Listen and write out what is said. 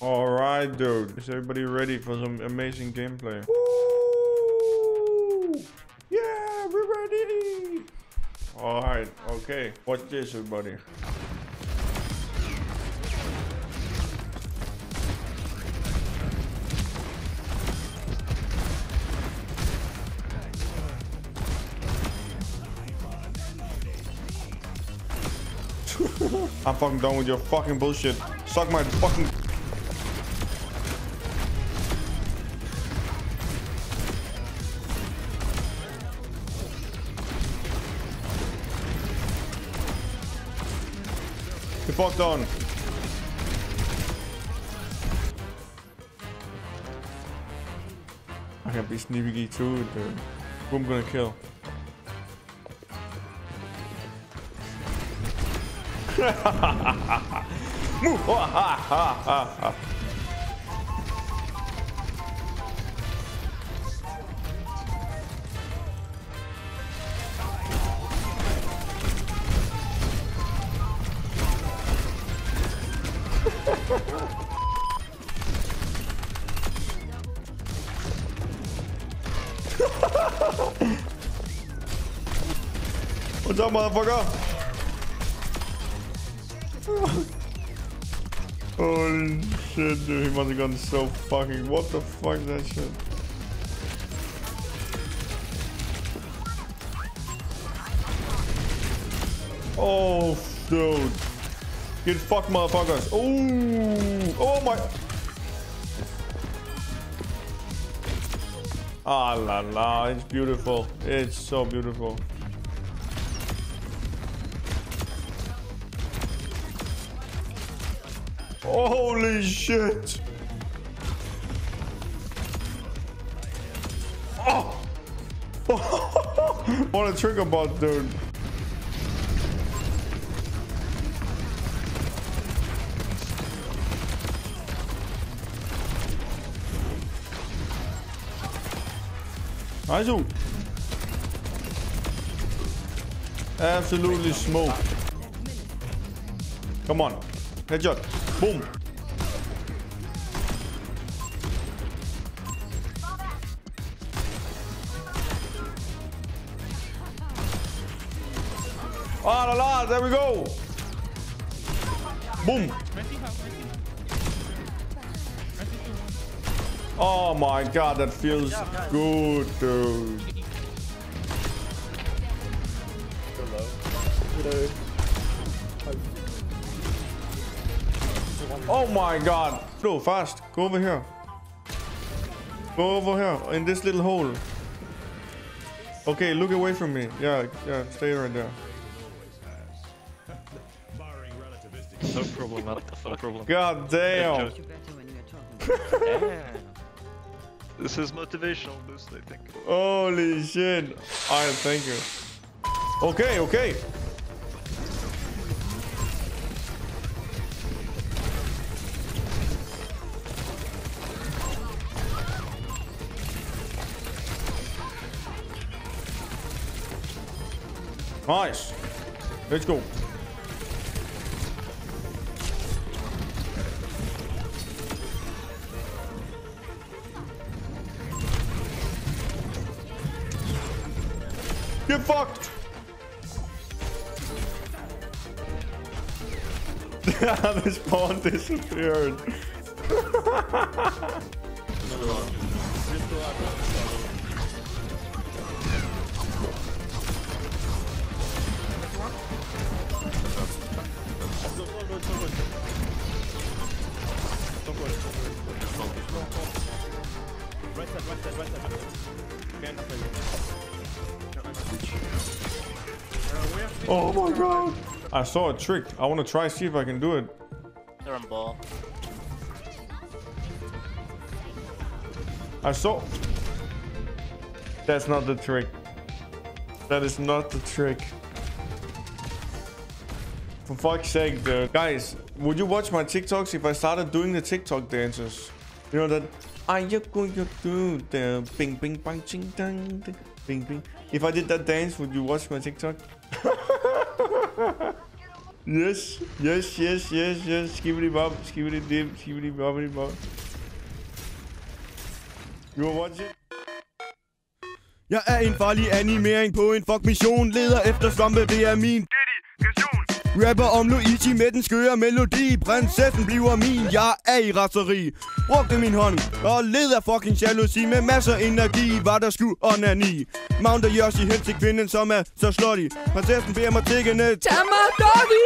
All right, dude. Is everybody ready for some amazing gameplay? Woo! Yeah, we're ready. All right. Okay. Watch this, everybody. I'm fucking done with your fucking bullshit. Suck my fucking. You're fucked on. I can't be sneaky too, dude. Who I'm gonna kill? What's up, motherfucker? Holy shit, dude, he must have gotten so fucking... What the fuck is that shit? Oh, dude. Get fucked, motherfuckers. Ooh. Oh, my... Ah, la, la. It's beautiful. It's so beautiful. Holy shit! Oh! What a trigger bot, dude! Aizu! Absolutely smoked. Come on, headshot! Boom! Ah, la, la, there we go! Boom! Oh my god, that feels good, dude. Oh my god! No, fast! Go over here. Go over here, in this little hole. Okay, look away from me. Yeah, yeah, stay right there. No problem, man. No problem. God damn! This is motivational boost, I think. Holy shit! Alright, thank you. Okay, okay. Nice. Let's go. Get fucked! The spawn disappeared. Oh my god! I saw a trick. I want to try see if I can do it. They're on ball. I saw. That's not the trick. That is not the trick. For fuck's sake, dude. Guys, would you watch my TikToks if I started doing the TikTok dances? You know that. Are you going to do the bing bing bang ching dang bing bing? If I did that dance, would you watch my TikTok? Yes. Skibbity bob, skibbity dip, skibbity bobbity bob. You wanna watch it? Jeg er en farlig animering på en fuck mission. Leder efter svampe, det er min rapper om Luigi med den skøre melodi. Prinsessen bliver min, jeg er i raseri. Brugte min hånd og leder fucking jalousi. Med masser energi, var der sku onani. Mounter Yoshi hen til kvinden, som er så slutty. Prinsessen beder mig tiggende, tag mig doggy.